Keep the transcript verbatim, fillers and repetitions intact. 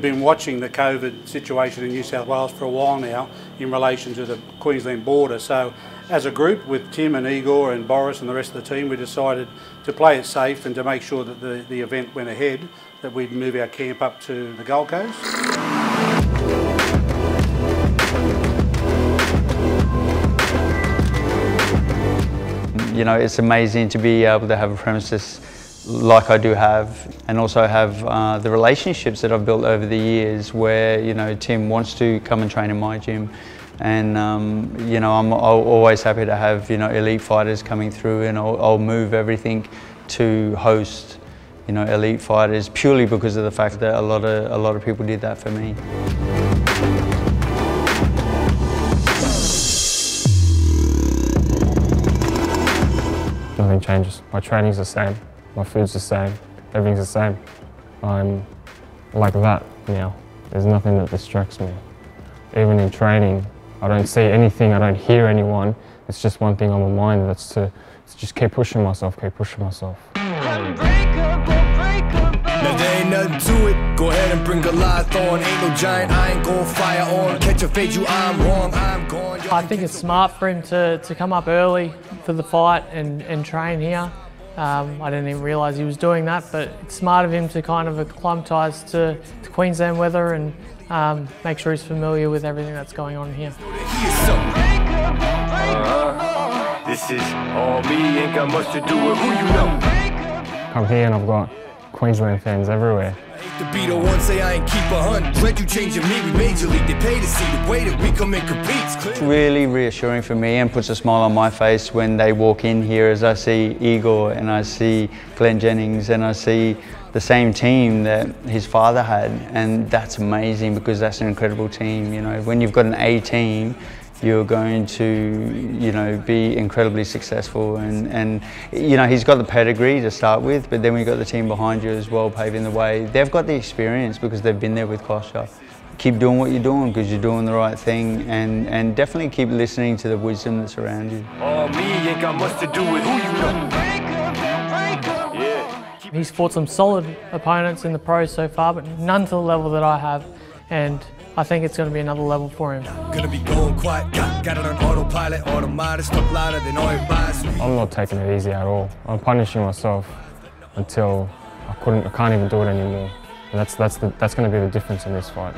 we've been watching the COVID situation in New South Wales for a while now in relation to the Queensland border. So as a group with Tim and Igor and Boris and the rest of the team, we decided to play it safe and to make sure that the, the event went ahead, that we'd move our camp up to the Gold Coast. You know, it's amazing to be able to have a premises like I do have, and also have uh, the relationships that I've built over the years where, you know, Tim wants to come and train in my gym, and um, you know, I'm always happy to have, you know, elite fighters coming through, and I'll, I'll move everything to host, you know, elite fighters purely because of the fact that a lot of, a lot of people did that for me. Nothing changes. My training's the same, my food's the same, everything's the same. I'm like that now. There's nothing that distracts me. Even in training, I don't see anything, I don't hear anyone. It's just one thing on my mind, that's to, to just keep pushing myself, keep pushing myself. Now there ain't nothing to it, go ahead and bring a light on. Ain't no giant, I ain't gon' fire on. Catch a fade, you, I'm wrong, I'm gone. I think it's smart for him to, to come up early for the fight and, and train here. Um, I didn't even realise he was doing that, but it's smart of him to kind of acclimatise to, to Queensland weather and um, make sure he's familiar with everything that's going on here. Uh, this is all me, ain't got much to do with who you know. Come here and I've got Queensland fans everywhere. It's really reassuring for me and puts a smile on my face when they walk in here, as I see Igor and I see Glenn Jennings and I see the same team that his father had, and that's amazing because that's an incredible team. You know, when you've got an A team, you're going to, you know, be incredibly successful, and, and you know, he's got the pedigree to start with, but then we've got the team behind you as well paving the way. They've got the experience because they've been there with Kostya. Keep doing what you're doing because you're doing the right thing, and, and definitely keep listening to the wisdom that's around you. He's fought some solid opponents in the pros so far, but none to the level that I have, and I think it's going to be another level for him. I'm not taking it easy at all. I'm punishing myself until I couldn't, I can't even do it anymore. And that's that's the, that's going to be the difference in this fight.